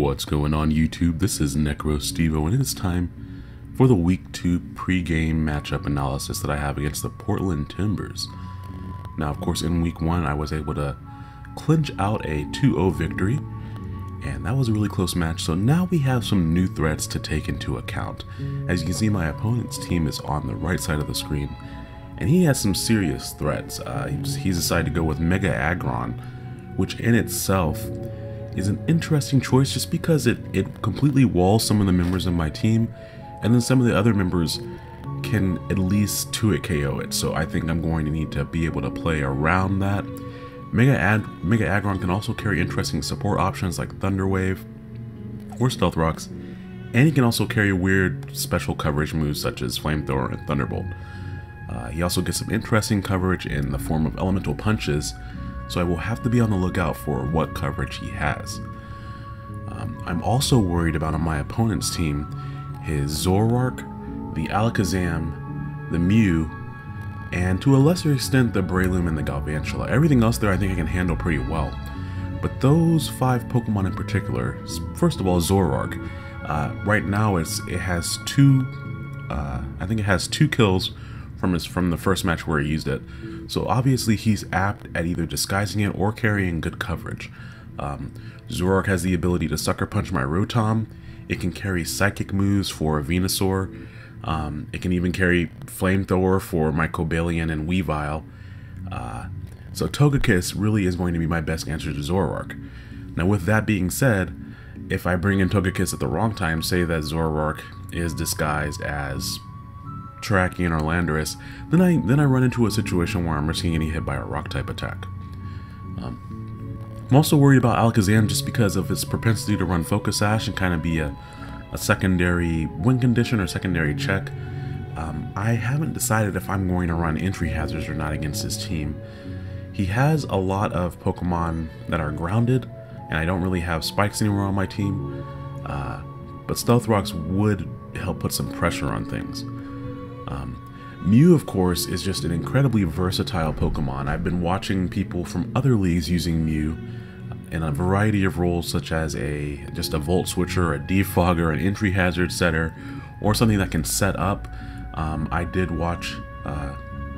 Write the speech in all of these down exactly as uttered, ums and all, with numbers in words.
What's going on YouTube? This is NecroStevo and it is time for the week two pregame matchup analysis that I have against the Portland Timbers. Now of course in week one I was able to clinch out a two oh victory and that was a really close match, so now we have some new threats to take into account. As you can see, my opponent's team is on the right side of the screen and he has some serious threats. Uh, he's, he's decided to go with Mega Aggron, which in itself is an interesting choice just because it, it completely walls some of the members of my team, and then some of the other members can at least two hit K O it, so I think I'm going to need to be able to play around that. Mega, Ag Mega Aggron can also carry interesting support options like Thunder Wave or Stealth Rocks, and he can also carry weird special coverage moves such as Flamethrower and Thunderbolt. Uh, he also gets some interesting coverage in the form of Elemental Punches, so I will have to be on the lookout for what coverage he has. Um, I'm also worried about on my opponent's team his Zoroark, the Alakazam, the Mew, and to a lesser extent the Breloom and the Galvantula. Everything else there I think I can handle pretty well. But those five Pokemon in particular, first of all Zoroark, uh, right now it's, it has two, uh, I think it has two kills from his, from the first match where he used it. So obviously he's apt at either disguising it or carrying good coverage. Um, Zoroark has the ability to sucker punch my Rotom. It can carry psychic moves for a Venusaur. Um, it can even carry Flamethrower for my Cobalion and Weavile. Uh, so Togekiss really is going to be my best answer to Zoroark. Now with that being said, if I bring in Togekiss at the wrong time, say that Zoroark is disguised as Terrakion or Landorus, then I then I run into a situation where I'm risking getting hit by a rock type attack. Um, I'm also worried about Alakazam just because of its propensity to run Focus Sash and kind of be a, a secondary win condition or secondary check. Um, I haven't decided if I'm going to run entry hazards or not against his team. He has a lot of Pokemon that are grounded, and I don't really have spikes anywhere on my team. Uh, but Stealth Rocks would help put some pressure on things. Um, Mew, of course, is just an incredibly versatile Pokemon. I've been watching people from other leagues using Mew in a variety of roles, such as a just a Volt Switcher, a Defogger, an Entry Hazard Setter, or something that can set up. Um, I did watch uh,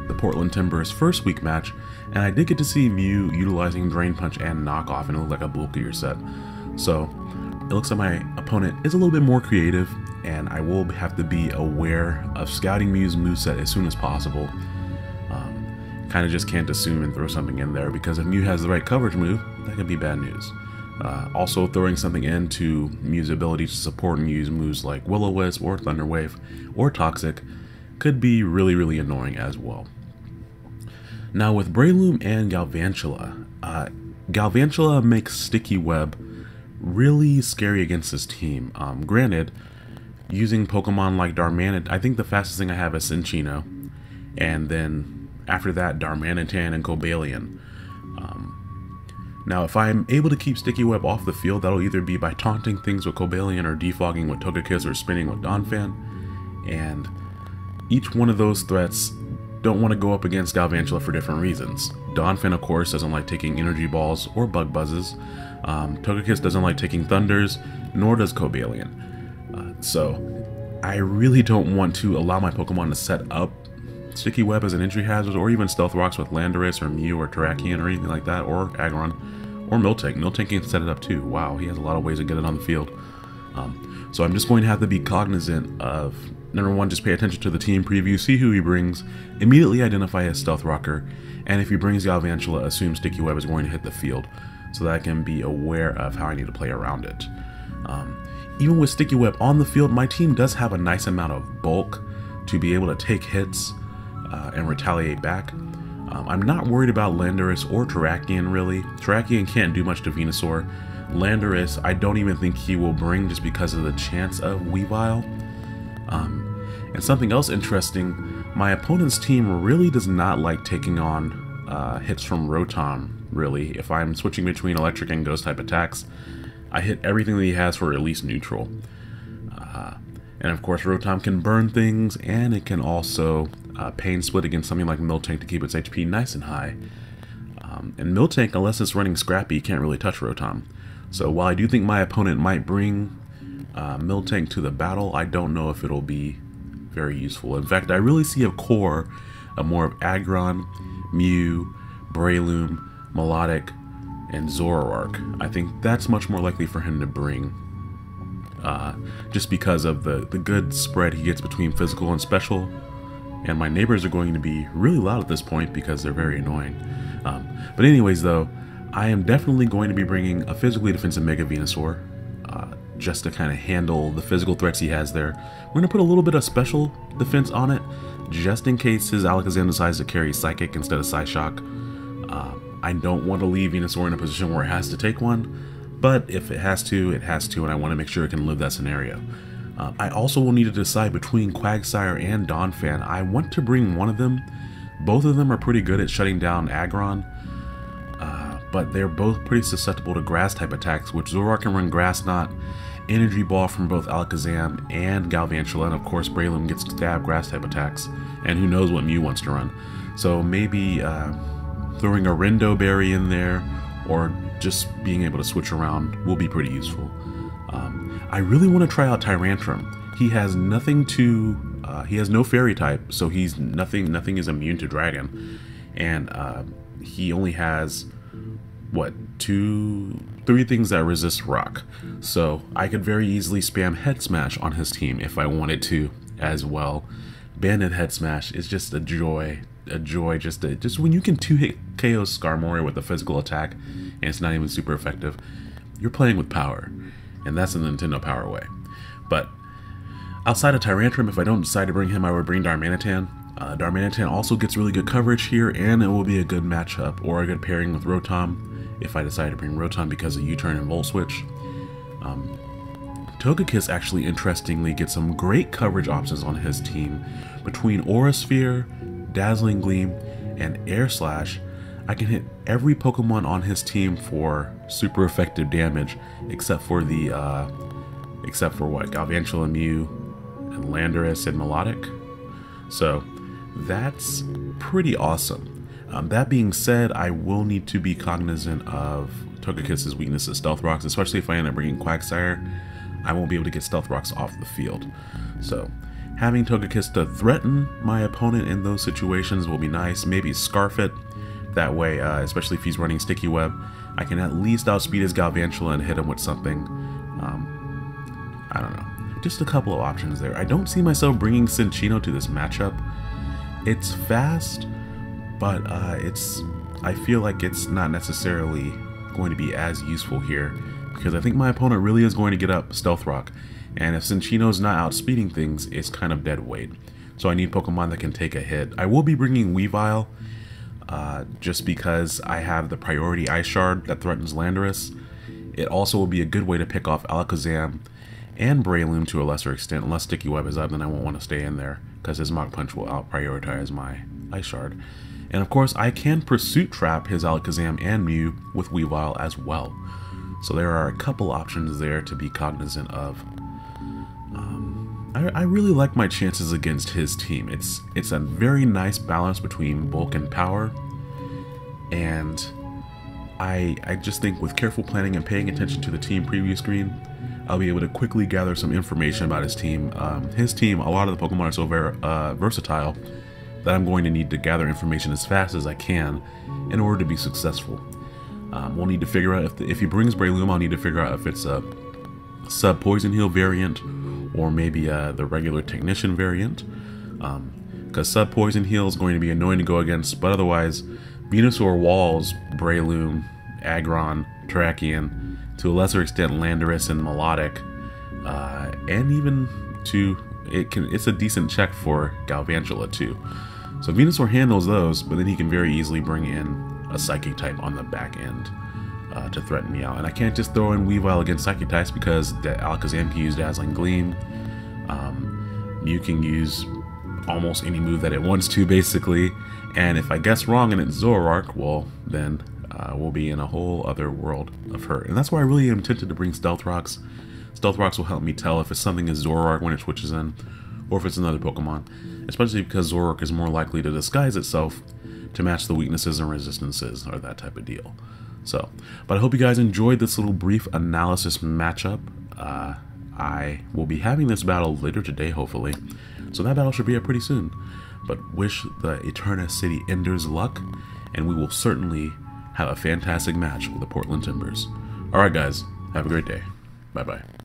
the Portland Timbers first week match, and I did get to see Mew utilizing Drain Punch and Knock Off, and it looked like a bulkier set. So it looks like my opponent is a little bit more creative, and I will have to be aware of scouting Mew's moveset as soon as possible. Um, kind of just can't assume and throw something in there, because if Mew has the right coverage move, that could be bad news. Uh, also throwing something into Mew's ability to support and use moves like Will-O-Wisp or Thunder Wave or Toxic could be really, really annoying as well. Now with Breloom and Galvantula, uh, Galvantula makes Sticky Web really scary against his team. Um, granted, using Pokemon like Darmanitan, I think the fastest thing I have is Cinccino, and then after that Darmanitan and Cobalion. Um, now if I'm able to keep Sticky Web off the field, that'll either be by taunting things with Cobalion or defogging with Togekiss or spinning with Donphan, and each one of those threats don't want to go up against Galvantula for different reasons. Donphan of course doesn't like taking energy balls or bug buzzes, um, Togekiss doesn't like taking thunders, nor does Cobalion. Uh, so I really don't want to allow my Pokemon to set up Sticky Web as an entry hazard or even Stealth Rocks with Landorus or Mew or Terrakion or anything like that, or Aggron or Miltank. Miltank can set it up too. Wow, he has a lot of ways to get it on the field. Um, so I'm just going to have to be cognizant of, number one, just pay attention to the team preview, see who he brings, immediately identify his Stealth Rocker, and if he brings Galvantula, assume Sticky Web is going to hit the field so that I can be aware of how I need to play around it. Um, Even with Sticky Web on the field, my team does have a nice amount of bulk to be able to take hits uh, and retaliate back. Um, I'm not worried about Landorus or Terrakion, really. Terrakion can't do much to Venusaur. Landorus, I don't even think he will bring just because of the chance of Weavile. Um, and something else interesting, my opponent's team really does not like taking on uh, hits from Rotom, really. If I'm switching between electric and ghost type attacks, I hit everything that he has for at least neutral. Uh, and of course Rotom can burn things, and it can also uh, pain split against something like Miltank to keep its H P nice and high. Um, and Miltank, unless it's running Scrappy, can't really touch Rotom. So while I do think my opponent might bring uh, Miltank to the battle, I don't know if it'll be very useful. In fact, I really see a core, a more of Aggron, Mew, Breloom, Melodic, and Zoroark. I think that's much more likely for him to bring, uh, just because of the, the good spread he gets between physical and special. And my neighbors are going to be really loud at this point because they're very annoying. Um, but anyways though, I am definitely going to be bringing a physically defensive Mega Venusaur, uh, just to kind of handle the physical threats he has there. We're going to put a little bit of special defense on it, just in case his Alakazam decides to carry Psychic instead of Psyshock. Uh, I don't want to leave Venusaur in a position where it has to take one, but if it has to, it has to, and I want to make sure it can live that scenario. Uh, I also will need to decide between Quagsire and Donphan. I want to bring one of them. Both of them are pretty good at shutting down Aggron, uh, but they're both pretty susceptible to grass type attacks, which Zoroark can run Grass Knot, Energy Ball from both Alakazam and Galvantula, and of course Breloom gets stab grass type attacks, and who knows what Mew wants to run. So maybe uh, throwing a Rindo Berry in there, or just being able to switch around will be pretty useful. Um, I really want to try out Tyrantrum. He has nothing to, uh, he has no fairy type, so he's nothing, nothing is immune to dragon. And uh, he only has, what, two, three things that resist rock. So I could very easily spam Head Smash on his team if I wanted to as well. Bandit Head Smash is just a joy, a joy just to, just when you can two-hit K O Skarmory with a physical attack and it's not even super effective, you're playing with power. And that's the Nintendo Power way. But outside of Tyrantrum, if I don't decide to bring him, I would bring Darmanitan. Uh, Darmanitan also gets really good coverage here, and it will be a good matchup or a good pairing with Rotom if I decide to bring Rotom because of U-turn and Volt Switch. Um, Togekiss actually interestingly gets some great coverage options on his team. Between Aura Sphere, Dazzling Gleam, and Air Slash, I can hit every Pokemon on his team for super effective damage, except for the, uh, except for what, Galvantula, Mew, and Landorus, and Melodic. So that's pretty awesome. Um, that being said, I will need to be cognizant of Togekiss's weakness to Stealth Rocks, especially if I end up bringing Quagsire. I won't be able to get Stealth Rocks off the field. So having Togekiss to threaten my opponent in those situations will be nice. Maybe Scarf it. That way, uh, especially if he's running Sticky Web, I can at least outspeed his Galvantula and hit him with something. Um, I don't know. Just a couple of options there. I don't see myself bringing Cinccino to this matchup. It's fast, but uh, it's. I feel like it's not necessarily going to be as useful here, because I think my opponent really is going to get up Stealth Rock, and if Cinccino's not outspeeding things, it's kind of dead weight. So I need Pokemon that can take a hit. I will be bringing Weavile, Uh, just because I have the priority Ice Shard that threatens Landorus. It also will be a good way to pick off Alakazam and Breloom to a lesser extent. Unless Sticky Web is up, then I won't want to stay in there because his Mach Punch will out-prioritize my Ice Shard. And of course, I can Pursuit Trap his Alakazam and Mew with Weavile as well. So there are a couple options there to be cognizant of. I really like my chances against his team. It's it's a very nice balance between bulk and power, and I I just think with careful planning and paying attention to the team preview screen, I'll be able to quickly gather some information about his team. Um, his team, a lot of the Pokemon are so very uh, versatile that I'm going to need to gather information as fast as I can in order to be successful. Um, we'll need to figure out if the, if he brings Breloom, I'll need to figure out if it's a sub Poison Heal variant, or maybe uh, the regular Technician variant, because um, Sub-Poison Heal is going to be annoying to go against, but otherwise Venusaur walls Breloom, Aggron, Terrakion, to a lesser extent Landorus and Melodic, uh, and even to, it can, it's a decent check for Galvantula too. So Venusaur handles those, but then he can very easily bring in a Psychic type on the back end Uh, to threaten me out. And I can't just throw in Weavile against Psychic types because the Alakazam can use Dazzling Gleam. Um, Mew can use almost any move that it wants to, basically. And if I guess wrong and it's Zoroark, well, then uh, we'll be in a whole other world of hurt. And that's why I really am tempted to bring Stealth Rocks. Stealth Rocks will help me tell if it's something is Zoroark when it switches in, or if it's another Pokemon, especially because Zoroark is more likely to disguise itself to match the weaknesses and resistances or that type of deal. So, but I hope you guys enjoyed this little brief analysis matchup. Uh, I will be having this battle later today, hopefully. So that battle should be up pretty soon. But wish the Eterna City Enders luck, and we will certainly have a fantastic match with the Portland Timbers. Alright guys, have a great day. Bye-bye.